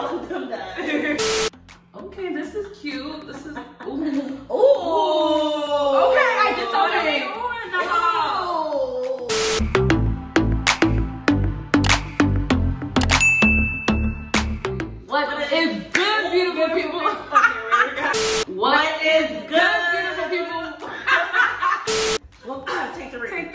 told them that. Okay, this is cute. This is ooh. Ooh. Okay, I just told you. No. What is good, beautiful people? What is good, beautiful people? Well, take three.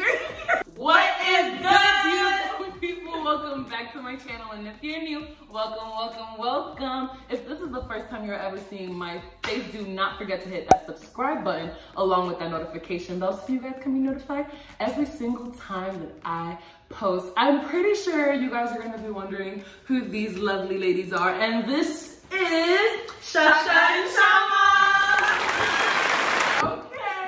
What is good, beautiful people? Welcome back to my channel, and if you're new, welcome, welcome, welcome. If this is the first time you're ever seeing my face, do not forget to hit that subscribe button along with that notification bell so you guys can be notified every single time that I post. I'm pretty sure you guys are going to be wondering who these lovely ladies are, and this is Shamma. Okay.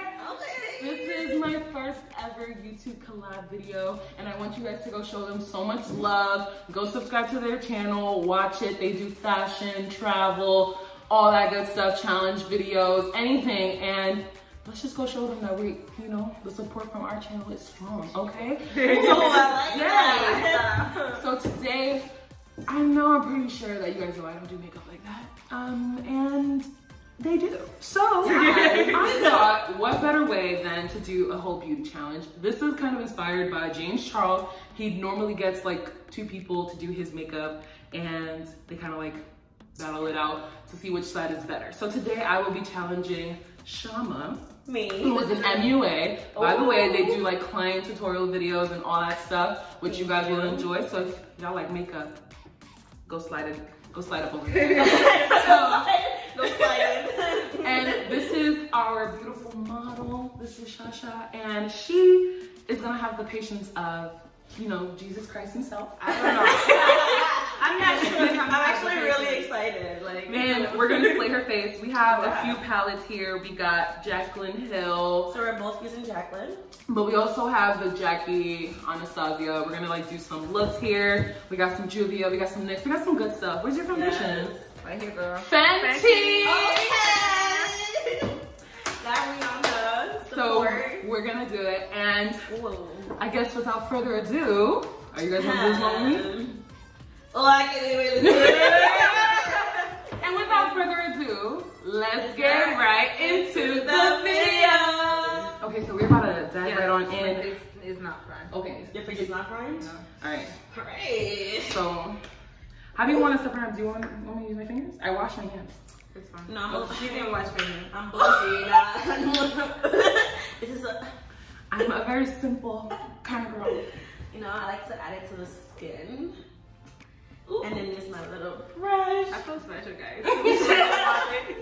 This is my first ever YouTube collab video, and I want you guys to go show them so much love. Go subscribe to their channel, watch it. They do fashion, travel, all that good stuff, challenge videos, anything, and let's just go show them that we, you know, the support from our channel is strong, okay? So, yeah. So today, I know I'm pretty sure that you guys know I don't do makeup like that, and they do. So I thought, what better way than to do a whole beauty challenge? This is kind of inspired by James Charles. He normally gets like two people to do his makeup, and they kind of like battle it out to see which side is better. So today I will be challenging Shamma, who was an MUA. Oh. By the way, they do like client tutorial videos and all that stuff, which you guys will enjoy. So if y'all like makeup, go slide up over here. And this is our beautiful model. This is Shasha, and she is gonna have the patience of, you know, Jesus Christ himself. I don't know. I'm not sure. I'm actually really excited. Like, man, we're gonna display her face. We have a few palettes here. We got Jaclyn Hill. So we're both using Jaclyn. But we also have the Jackie Anastasia. We're gonna like do some looks here. We got some Juvia. We got some NYX. We got some good stuff. Where's your foundation? Yes. Right here, girl. Fenty. Okay. That we on the support. So we're gonna do it, and ooh. I guess without further ado, are you guys gonna lose one with me? Like it is. And without further ado, let's get right into the video. Okay, so we're about to dive right on in. It's not prime. Okay. Your face is not prime? No. Alright. Great. So how do you want us to prime? Do you want me to use my fingers? I wash my hands. It's fine. No, I'm okay. You didn't wash my hands. I'm bougie. This is a I'm a very simple kind of girl. You know, I like to add it to the skin. Ooh. And then just my little brush. I feel special, guys.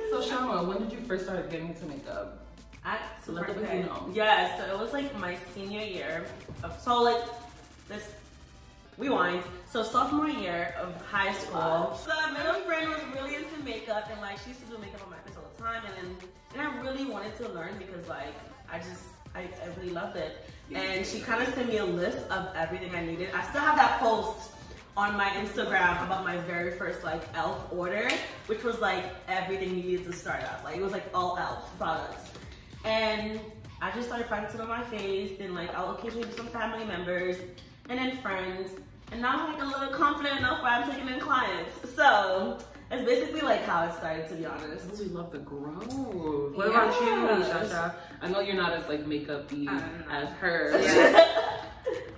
So Shamma, when did you first start getting into makeup? So let the people know. Yeah, so it was like my senior year of sophomore year of high school. Wow. So my middle friend was really into makeup, and like she used to do makeup on my face all the time, and I really wanted to learn because like I really loved it. Yeah, and she kind of sent me a list of everything I needed. I still have that post on my Instagram about my very first like Elf order, which was like everything you needed to start up. Like it was like all Elf products. And I just started putting it on my face, then like I'll occasionally do some family members and then friends. And now I'm like a little confident enough where I'm taking in clients. So it's basically like how it started, to be honest. Oh, we love the growth. What about you, Shasha? I know you're not as like makeup-y as her. Yeah.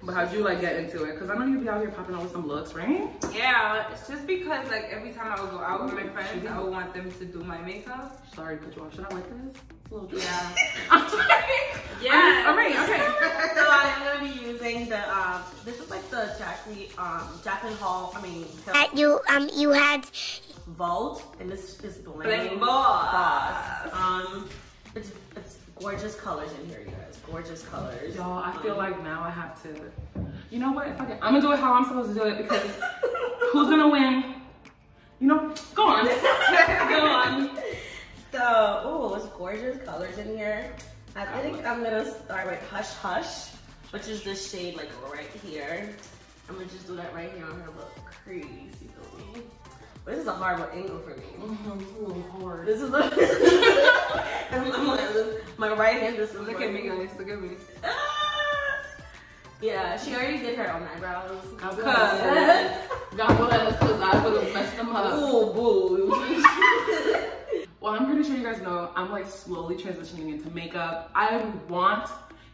But how'd you like get into it? Because I know you'd be out here popping out with some looks, right? Yeah, it's just because like every time I would go out with my friends, I would want them to do my makeup. Sorry, but you should I like this? It's a little bit. Yeah. I'm sorry. Yeah. Okay. So I'm gonna be using the this is like the Jaclyn Hall. You had Vault, and this is Bling Boss. It's gorgeous colors in here, you guys. Gorgeous colors. Y'all, I feel like now I have to. You know what? If I can, I'm gonna do it how I'm supposed to do it because who's gonna win? You know, go on. Go on. So, oh, it's gorgeous colors in here. I think I'm gonna start with Hush Hush, which is this shade like right here. I'm gonna just do that right here on her little crease. You feel me? This is a hard angle for me. Hard. This is my right hand just look at me, guys. Look at me. Yeah, she already did her own eyebrows. God bless. God bless, because I would have messed them Shamma. Ooh, boo. Well, I'm pretty sure you guys know I'm like slowly transitioning into makeup. I want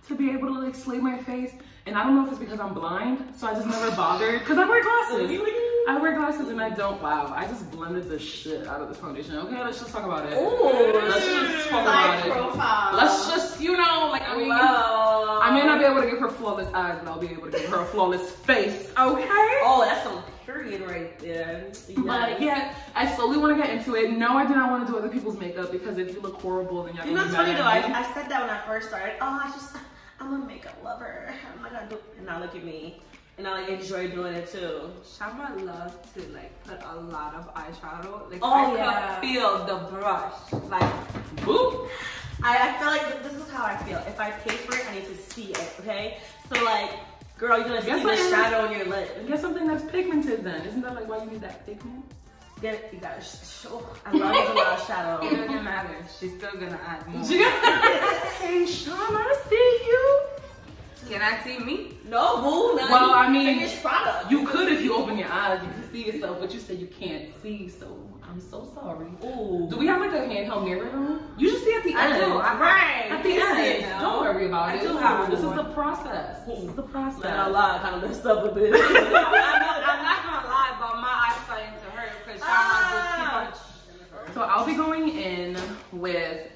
to be able to like slay my face, and I don't know if it's because I'm blind, so I just never bothered. Cause I wear glasses. I wear glasses and I don't. Wow, I just blended the shit out of this foundation. Okay, let's just talk about it. Ooh, let's just talk about it. Profile. Let's just, you know, like, I mean, well, I may not be able to give her flawless eyes, but I'll be able to give her a flawless face. Okay. Oh, that's some period right there. Yeah. But yeah, I slowly want to get into it. No, I do not want to do other people's makeup because if you look horrible, then y'all gonna be mad. You know what's funny though? I said that when I first started. Oh, I'm a makeup lover. I'm not gonna do it. And now look at me. And I like enjoy doing it too. Shamma loves to like put a lot of eyeshadow. Like, oh, I yeah. Feel the brush. Like, boop. I feel like this is how I feel. If I pay for it, I need to see it, okay? So like, girl, you're gonna see the shadow on your lip. Get something that's pigmented then. Isn't that like why you need that pigment? Get it, you gotta I love it without shadow. It doesn't matter. She's still gonna add more. Hey, Shamma, see you. Can I see me? No, boo. No, well, I mean, you could if you open your eyes, you can see yourself, but you said you can't see, so I'm so sorry. Ooh. Do we have like a handheld mirror room? You should see at the end. I do. Right. At the end. Don't worry about it. I do have. This is the process. This is the process. I'm not lying. I kind of messed up with this. I'm not gonna lie about my eyesight into her because y'all just keep on. So I'll be going in with.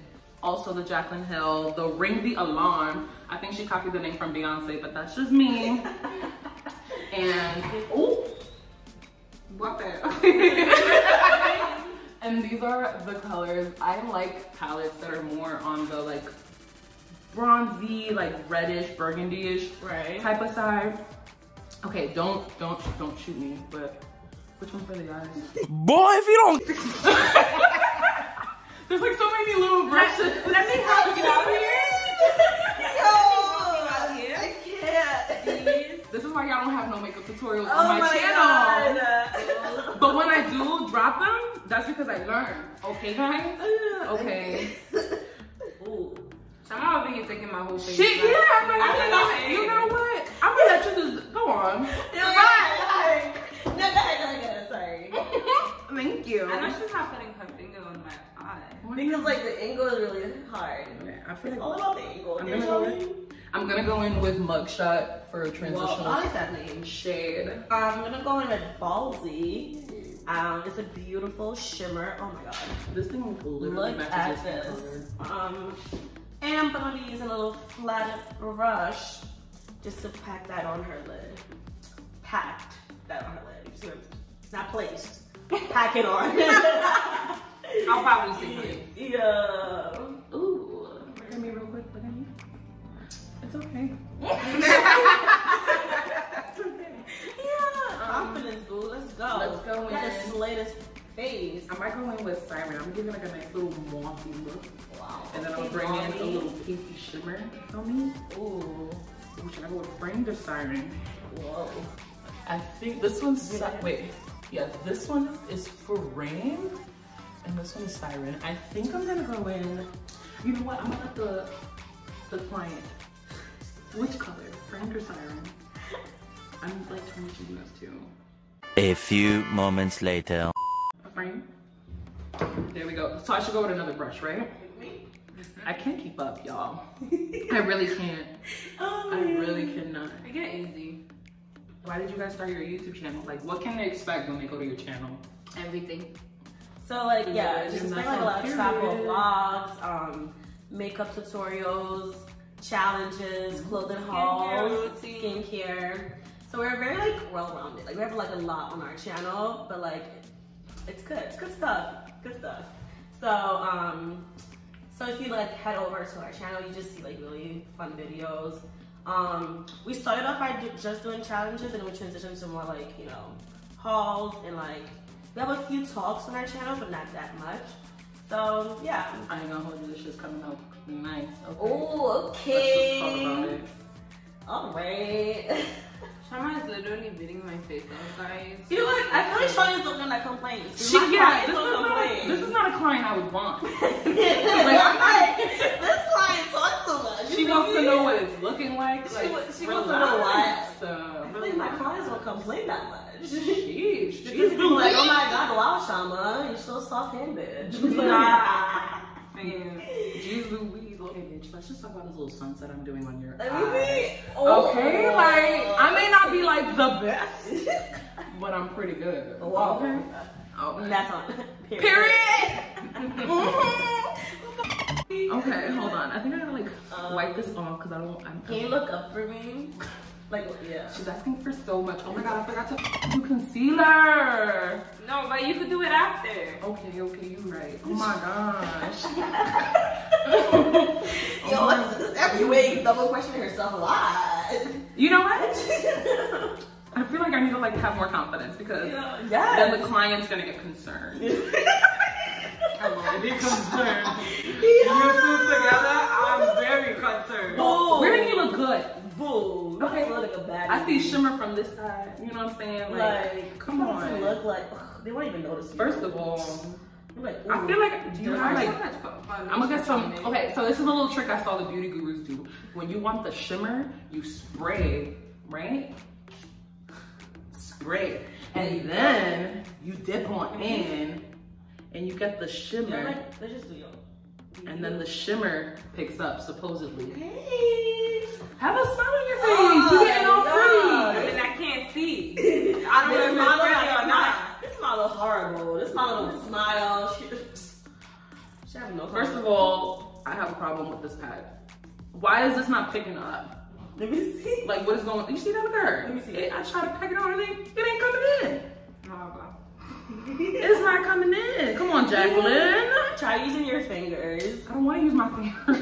Also the Jaclyn Hill, the Ring the Alarm. I think she copied the name from Beyonce, but that's just me. And, oh, what the? And these are the colors. I like palettes that are more on the like bronzy, like reddish, burgundy-ish type of side. Okay, don't shoot me, but which one's for the guys? Boy, if you don't. There's like so many little brushes. Let me help you out here. Yo, out here. I can't. Please. This is why y'all don't have no makeup tutorials on my channel. God. But when I do drop them, that's because I learn. Okay, guys? Okay. Ooh. Somehow I've been taking my whole face. Shit, yeah. I mean, you know what? I'm gonna let you just go on. Right. No, sorry. Thank you. I know she's not putting her finger on my eye. Because like the angle is really hard. Okay, I feel like all about the angle. I'm gonna go in with Mugshot for a transitional. Well, I like that name. Shade. I'm gonna go in with Ballsy. It's a beautiful shimmer. Oh my god. This thing literally matches this color. And I'm gonna be using a little flat brush just to pack that on her lid. Packed that on her lid. So it's not placed. Pack it on. I'll probably see it. Yeah. Ooh. Look at me real quick. Look at me. It's okay. It's okay. Yeah. Confidence, boo. Let's go. Let's go in. Let's slay this face. I might go in with Simon. I'm giving like a nice little mossy look. Wow. And then I'll bring in a little pinky shimmer on me. Ooh. Should I go with Frame or Siren? Whoa. I think this one's. Yeah. Wait. Yeah, this one is for Rain, and this one is Siren. I think I'm gonna go in, you know what, I'm gonna let the client, which color, Rain or Siren? I'm like trying to choose those two. A few moments later. Rain, there we go. So I should go with another brush, right? I can't keep up, y'all. I really can't. Oh, I really cannot. I get easy. Why did you guys start your YouTube channel? Like, what can they expect when they go to your channel? Everything. So, like, yeah, just expect like a lot of travel vlogs, makeup tutorials, challenges, clothing hauls, skincare. So we're very like well-rounded. Like we have like a lot on our channel, but like it's good. It's good stuff. Good stuff. So, so if you like head over to our channel, you just see like really fun videos. We started off by just doing challenges, and we transitioned to more like, you know, hauls, and like we have a few talks on our channel, but not that much. So yeah, I ain't gonna hold you. This shit's coming out nice. Okay. Oh, okay. Let's just talk about it. All right. Shamma is literally beating my face off, guys. You know what? I feel like Shamma is the one that complains. This is not a client I would want. This client talks so much. She wants to know what it's looking like. She wants to know what. So, I feel like my clients don't complain that much. She's like, oh my god, wow, Shamma. You're so soft-handed. Bitch, let's just talk about this little sunset I'm doing on your eye. Oh, okay, like I may not be like the best, but I'm pretty good. Oh, okay. Oh, that's on. Period. Mm-hmm. Okay, hold on. I think I gotta like wipe this off because I don't. Can you look up for me? Like, yeah. She's asking for so much. Oh my god, I forgot to do concealer. No, but you could do it after. Okay, okay, you're right. Oh my gosh. Yo, every week double questioning herself a lot. You know what? I feel like I need to like have more confidence because then the client's gonna get concerned. I'm already concerned. You two together, I'm very concerned. Boo. Where do you look good? Boo. Okay. Look like a baddie. I see shimmer from this side. You know what I'm saying? Like come on. Look like ugh, they won't even notice. First of all. Like, I feel like do you have like I'm gonna get some. Okay, so this is a little trick I saw the beauty gurus do. When you want the shimmer, you spray, right? Spray, and then you dip on in, and you get the shimmer. Like, let's just do y'all. And then the shimmer picks up supposedly. Hey, have a smile on your face. You getting all pretty? And I can't see. I don't know if I'm ready or not. Horrible. This model don't smile. She have no problem. First of all, I have a problem with this pad. Why is this not picking up? Let me see. Like, what is going on? You see that with her? Let me see. I tried to pack it on and it ain't coming in. It's not coming in. Come on, Jaclyn. Try using your fingers. I don't want to use my fingers.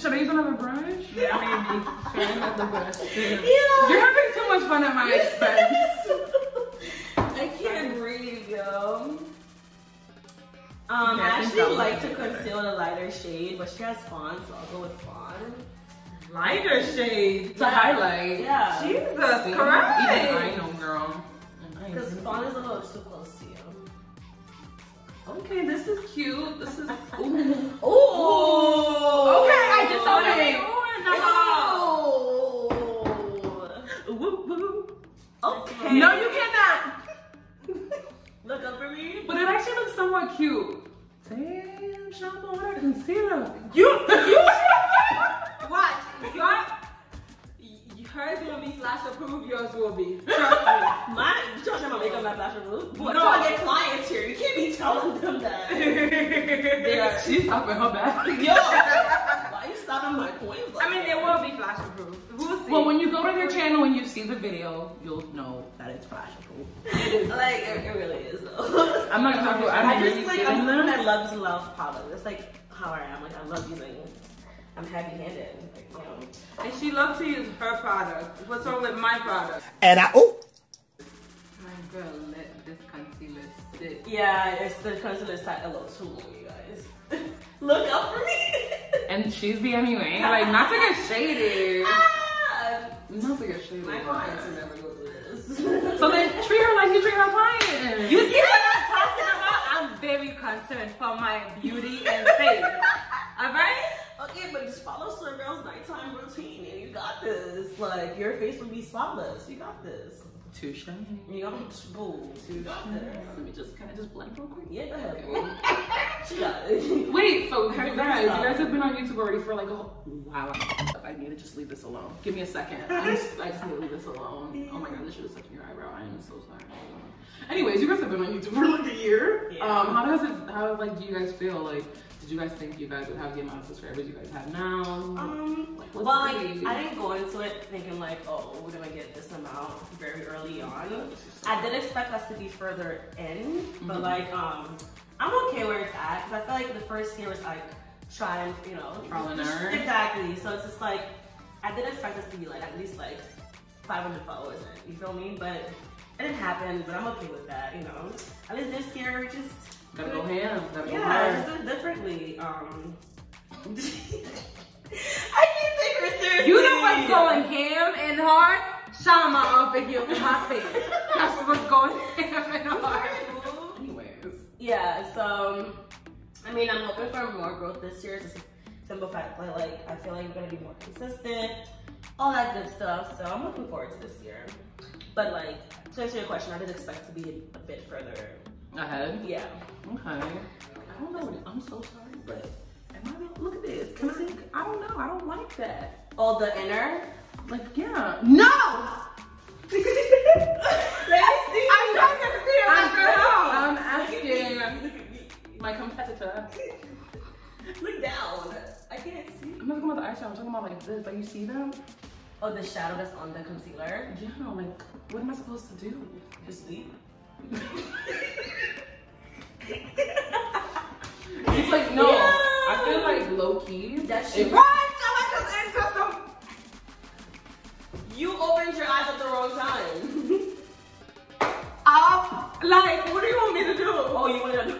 Should I use another brush? Yeah, maybe. Should I use another brush? Yeah. You're having too much fun at my expense. I can't breathe, yo. I actually like to conceal a lighter shade, but she has fawn, so I'll go with fawn. Lighter shade to highlight. Yeah. Jesus Christ. Even I know, girl. Because fawn is a little too close to you. Okay, this is cute. This is. Ooh. Ooh. Okay, I just saw it. Okay. No, you cannot. Look up for me. But it actually looks somewhat cute. Damn, Shamma, what a concealer. You watch. Hers will be flash approved, yours will be. Trust me. You told Shamma makeup not flash approved? But no, I get clients here. You can't be telling them that. Yeah, she's stopping her back. Yo, why are you stopping my coins? Like I mean, they will be flash approved. We'll see. Well, when you go to their channel and you see the video, you'll know that it's flash approved. Like, it really is. I'm not talking about I'm someone that loves love product. That's like how I am. Like, I love using it. I'm heavy-handed, like, you know. And she loves to use her product. What's wrong with my product? And oh! My girl, let this concealer sit. Yeah, it's the concealer side a little too long, you guys. Look up for me! And she's the anyway. Like, not to get shaded. Not to get shaded. My clients will never go through this. So then treat her like you treat her clients. You see what I'm talking about? I'm very concerned for my beauty and face. Alright? Okay, but just follow Soribel's nighttime routine and you got this. Like, your face will be spotless. You got this. Touche. You got this. Boo. Touche. Let me just, can I just blend real quick? Yeah, go ahead. She got it. Wait, so you guys have been on YouTube already for like a whole, wow. I need to just leave this alone. Give me a second. I just need to leave this alone. Oh my god, this should have stuck in your eyebrow. I am so sorry. Anyways, you guys have been on YouTube for like a year. Yeah. How do you guys feel? Like, do you guys think you guys would have the amount of subscribers you guys have now? I didn't go into it thinking like, oh, we're gonna get this amount very early on. I did expect us to be further in, but like, I'm okay where it's at because I feel like the first year was like trying, you know, trial and error. Exactly. So it's just like I did expect us to be like at least like 500 followers in. You feel me? But it didn't happen. But I'm okay with that. You know, at least this year we just. Gotta go ham. Yeah, just do it differently. I can't take her seriously. You know what's going ham and hard? Shamma up in here with my face. That's what's going ham and hard. Anyways. Yeah, so, I mean, I'm hoping for more growth this year. Just simple fact, but like, I feel like we're gonna be more consistent. All that good stuff. So I'm looking forward to this year. But like, to answer your question, I did expect to be a bit further I had? Yeah. Okay. I don't know. I'm so sorry, but am I? Look at this. Can I don't know. I don't like that. All the inner? Like, yeah. No! Let me see. I'm not gonna see it. I'm asking my competitor. Look down. I can't see. I'm not talking about the eyeshadow. I'm talking about like this. Like, you see them? Oh, the shadow that's on the concealer? Yeah, like, what am I supposed to do? Just sleep? It's like, no. Yeah. I feel like low-key. That shit. Right? You opened your eyes at the wrong time. Like, what do you want me to do? Oh, you want to do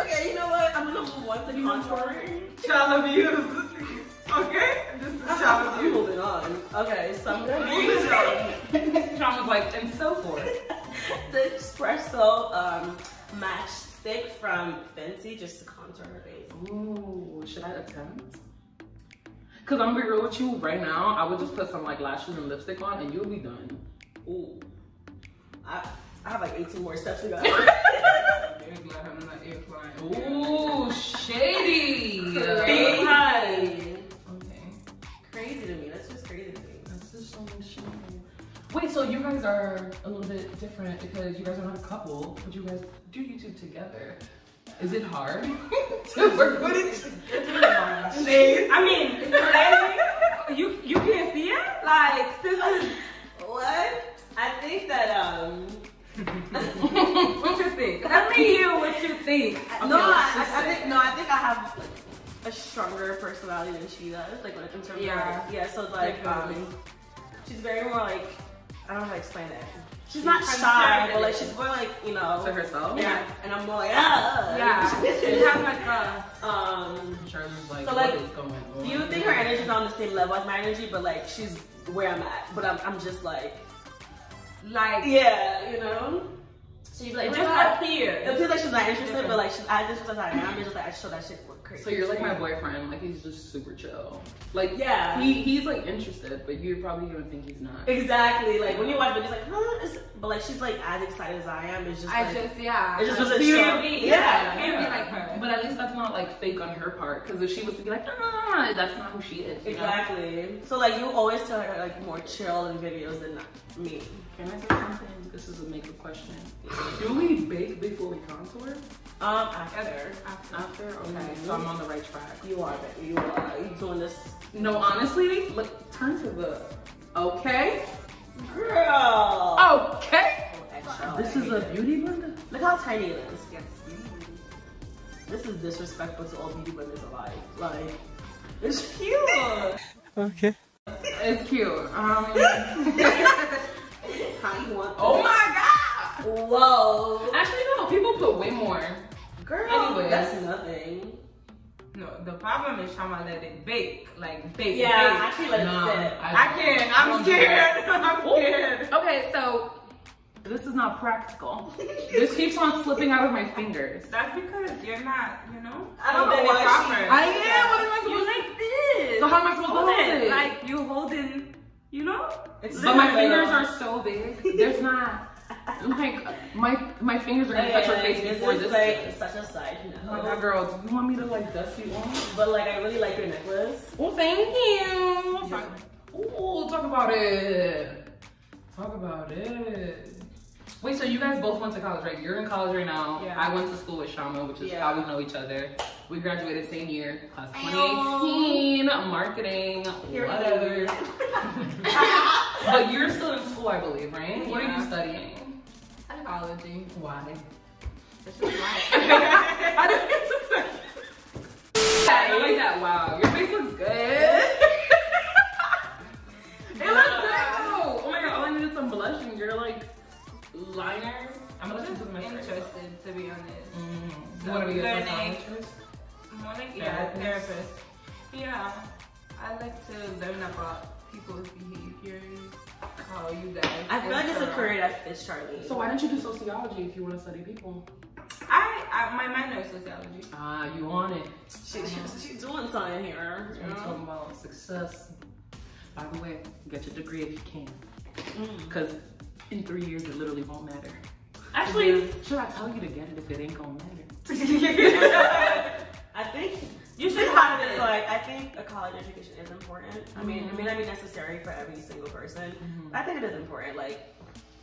okay, you know what? I'm gonna move on to the contouring. Child abuse. Okay? This is child abuse. I'm holding on. Okay, so I'm gonna move it on. Trauma's like, and so forth. The espresso match stick from Fenty just to contour her face. Ooh, should I attempt? Cause I'm gonna be real with you right now, I would just put some like lashes and lipstick on and you'll be done. Ooh. I have like 18 more steps to go. Ooh, shady. Crazy. Okay. Crazy to me. That's just crazy to me. That's just so much shit. Wait, so you guys are a little bit different because you guys are not a couple, but you guys do YouTube together. Is it hard to work with it? I mean, like, you can't see it? Like, sisters, what? I think that, what you think? Let me hear what you think. Okay, no, I think I have like, a stronger personality than she does. Like, in terms of, yeah, so like, she's very more like, I don't know how to explain it. She's not shy, but like she's more like, you know, to herself. Yeah, and I'm more like, ah. Yeah, she has like a so like, do you think her energy is on the same level as my energy? But like, she's where I'm at. But I'm just like yeah, you know. She's like just up here. It feels like she's not interested, but like she's as interested as I am. I'm just like, I show that shit look crazy. So you're like my boyfriend, like he's just super chill. Like yeah, he's like interested, but you probably don't think he's not. Exactly. Like when you watch, but he's like, huh? But like she's like as excited as I am. It's just yeah. It's just a show. Yeah. I can't be like her. But at least that's not like fake on her part, because if she was to be like, ah, that's not who she is. Exactly. So like you always tell her like more chill in videos than me. Can I say something? This is a makeup question. Do we bake before we contour? After? Okay, so I'm on the right track. You are, baby. You are. You doing this? No, honestly, look, turn to the. Okay. Girl. Okay. This is a beauty blender? Look how tiny it is. Yes. This is disrespectful to all beauty blenders alive. Like, it's cute. Okay. It's cute. How you want this? Oh my god! Whoa. Actually, no, people put way more. Girl, anyways, that's nothing. No, the problem is Shamma let it bake. Like, bake. Yeah, bake. I can't let it sit. I can't. I'm scared. I'm scared. Okay, so this is not practical. This keeps on slipping out of my fingers. That's because you're not, you know? I don't know what I am. What am I supposed to do? Like this. So how am I supposed to hold it? Like, you holding. You know? It's but my fingers are so big. There's not like my fingers are gonna touch your face before this. It's like such a side note. Oh my god, girl, do you want me to like dust you off? But like, I really like your necklace. Oh, thank you. Yeah. Oh, talk about it. Talk about it. Wait, so you guys both went to college, right? You're in college right now. Yeah. I went to school with Shamma, which is how we know each other. We graduated same year, class 2018, marketing, whatever. But you're still in school, I believe, right? Yeah. What are you studying? Psychology. Why? That's just why. I like that. Wow, your face looks good. It looks good though. Oh my god, all I needed some blush and you're like. Liner. I'm just interested, to be honest. Mm-hmm. So learning, more like therapist. Yeah, I like to learn about people's behaviors. How you guys. I feel like it's a career that fits Charlie. So why don't you do sociology if you want to study people? My minor is sociology. Ah, you want it? She's doing something here. You know? I'm talking about success. By the way, get your degree if you can, because. in 3 years it literally won't matter. Actually, should I tell you to get it if it ain't gonna matter? I think you should have it. Like, I think a college education is important. I mean, it may not be necessary for every single person. I think it is important. Like,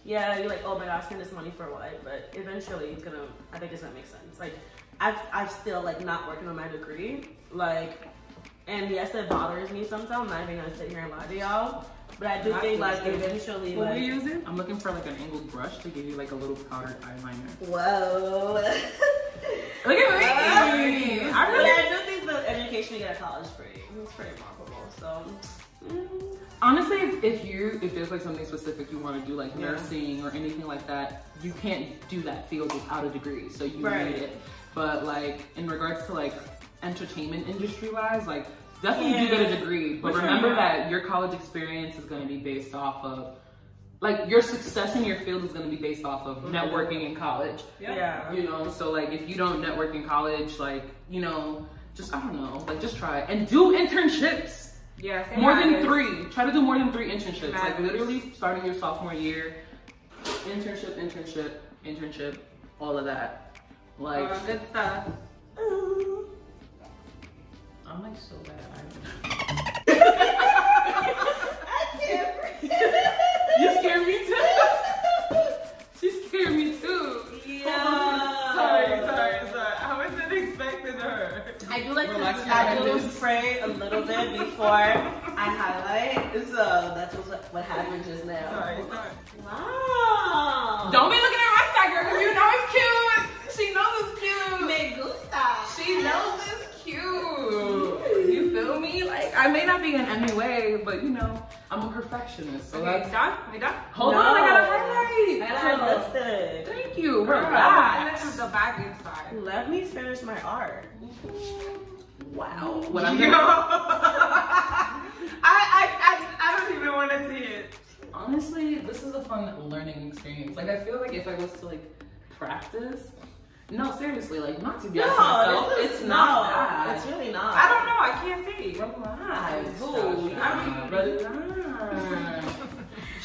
yeah, you're like, oh my gosh, spend this money for what? But eventually, it's gonna. I think it's gonna make sense. Like, I still like not working on my degree. Like, and yes, it bothers me sometimes. I'm not even gonna sit here and lie to y'all. But I do think like eventually. What are you using? I'm looking for like an angled brush to give you like a little powdered eyeliner. Whoa. Look at me. I do think the education you get at college is pretty remarkable. So honestly, if there's like something specific you want to do, like nursing or anything like that, you can't do that field without a degree. So you need it. But like in regards to like entertainment industry wise, like definitely do get a degree, but remember that your college experience is going to be based off of, like, your success in your field is going to be based off of networking in college. You know, so like if you don't network in college, like, you know, just I don't know, like just try and do internships. More than 3. Try to do more than 3 internships. Like literally starting your sophomore year, internship, all of that. Like good stuff. I'm like so bad at Irish. I can't breathe. You scared me too. She scared me too. Yeah. Sorry. I wasn't expecting her. I do like to spray a little bit before I highlight. So that's what happened just now. Sorry. Wow. Don't be looking at my side girl because you know it's cute. She knows it's cute. Me gusta. She knows it's cute. You feel me? Like, I may not be in any way, but you know, I'm a perfectionist. So okay, hold on, I gotta highlight. Listen. Thank you. Relax. This is the back inside. Let me finish my art. Wow. What I'm doing. I don't even want to see it. Honestly, this is a fun learning experience. Like, I feel like if I was to like practice. No, seriously, like, not to be honest myself, it's not bad. It's really not. I don't know, I can't see. Relax. Relax.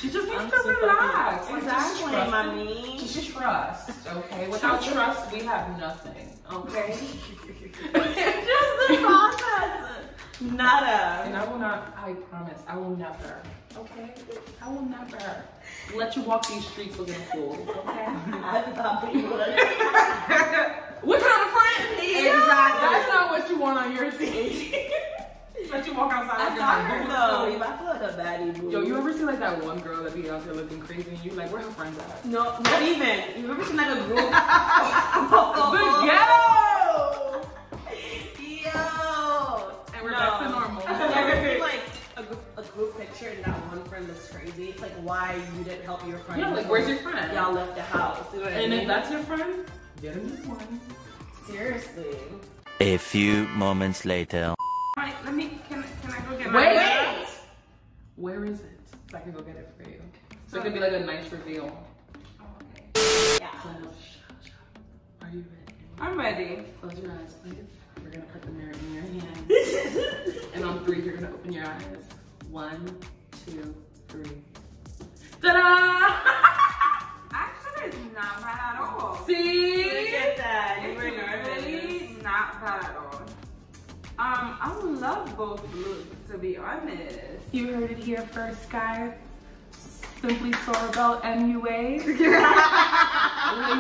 She just needs to relax. Exactly, mommy. She should trust, okay? Without trust, we have nothing, okay? Just the process. Nada. And I will not, I promise, I will never, okay? I will never let you walk these streets looking cool, okay? I thought you would. We're trying to friend. Exactly. That's not what you want on your team. Let you walk outside looking like boo. I feel like a baddie boo. Yo, you ever see like that one girl that be out there looking crazy and you like, where her friends at? No, not even. You ever seen like a group? The ghetto! Back to normal. It's like a group picture and that one friend looks crazy. It's like, why you didn't help your friend? Yeah, like, where's your friend? Y'all left the house. You know what I mean? If that's your friend, get him this one. Seriously. A few moments later. Right, can I go get my Wait! Where is it? So I can go get it for you. So it could be like a nice reveal. Oh, okay. Yeah. So, are you ready? I'm ready. Close your eyes, please. We're gonna put the mirror in your hand. And on 3, you're gonna open your eyes. 1, 2, 3. Ta-da! Actually, it's not bad at all. See? Look at that. You were nervous. Really not bad at all. I love both looks, to be honest. You heard it here first, guys. Simply Soribel MUA. Link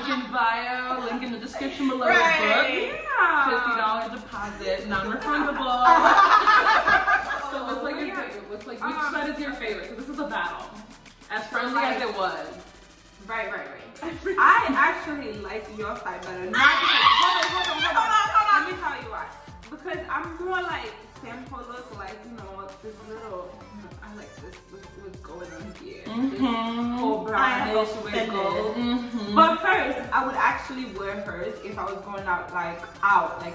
in bio, link in the description below. Right. $50 deposit, non-refundable. So what's like your favorite? What's like which side is your favorite? Because this is a battle. As friendly as it was. Right. I actually like your side better. Hold on. Let me tell you why. Because I'm more like simple look, like, you know, this little. I like this. What's going on here? This whole brownish wiggle. But first, I would actually wear hers if I was going out, like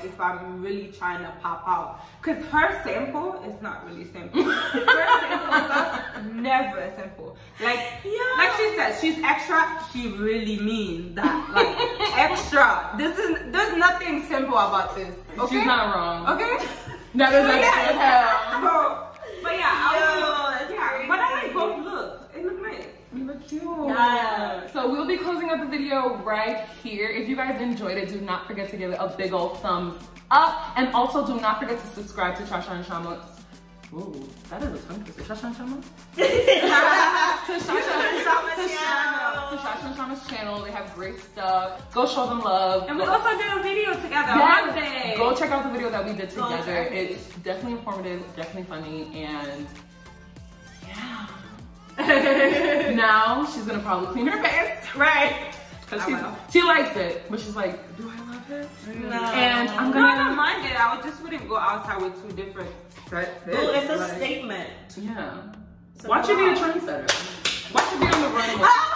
if I'm really trying to pop out. Cause her sample is not really simple. Her sample stuff never simple. Like she said, she's extra. She really means that, like extra. There's nothing simple about this. Okay? She's not wrong. Okay. That is extra as hell. But yeah, I like both looks. It looked nice. You look cute. Yeah. So we'll be closing up the video right here. If you guys enjoyed it, do not forget to give it a big old thumbs up. And also do not forget to subscribe to Sasha and Shamma. Ooh, that is a tongue twister. Sasha and Shamma? To Sasha and Shamma's channel. They have great stuff. Go show them love. And we also did a video together. Yes. Go check out the video that we did together. It's definitely informative, definitely funny, and yeah. Now she's gonna probably clean her face, right? Cause she likes it, but she's like, do I love it? No. And I'm gonna. No, I don't mind it. I just wouldn't go outside with two different sets. Oh, it's a statement. Yeah. So why should you be a trendsetter? Why should you be on the runway?